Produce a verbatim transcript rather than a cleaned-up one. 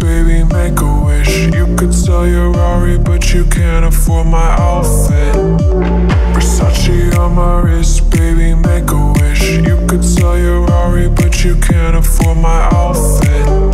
baby, make a wish. You could sell your Rari, but you can't afford my outfit. Versace on my wrist, baby, make a wish. You could sell your Rari, but you can't afford my outfit.